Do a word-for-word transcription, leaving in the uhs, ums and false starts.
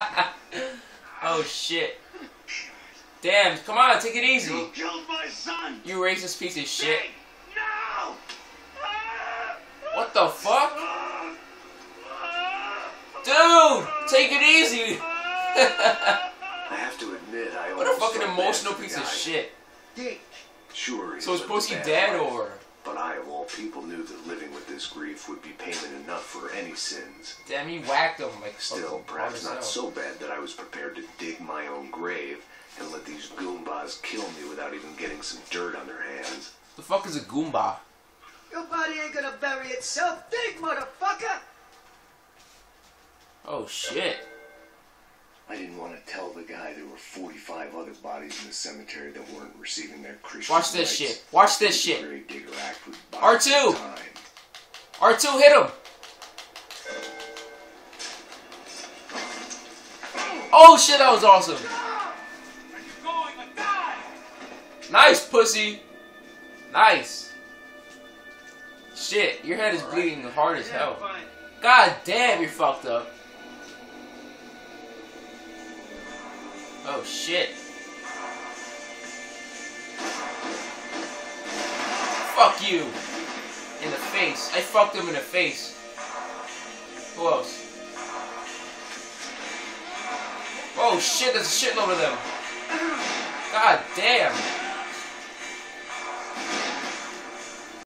Oh shit. Damn, come on, take it easy. You killed my son! You racist piece of shit. Big, no! What the fuck? Dude, take it easy! I have to admit, I what a fucking emotional piece of shit. Dick. Sure, so it's supposed to be dead life, or? But I, of all people, knew that living with this grief would be payment enough for any sins. Damn, he whacked him like still, perhaps not so bad that I was prepared to dig my own grave and let these Goombas kill me without even getting some dirt on their hands. The fuck is a Goomba? Your body ain't gonna bury itself, dig, motherfucker! Oh shit. I didn't want to tell the guy there were forty-five other bodies in the cemetery that weren't receiving their Christian rights. Watch this shit. Watch this shit. R two! R two, hit him! Oh shit, that was awesome! Nice, pussy! Nice! Shit, your head is bleeding hard as hell. God damn, you're fucked up. Oh shit. Fuck you! In the face. I fucked him in the face. Who else? Oh shit, there's a shitload of them. God damn.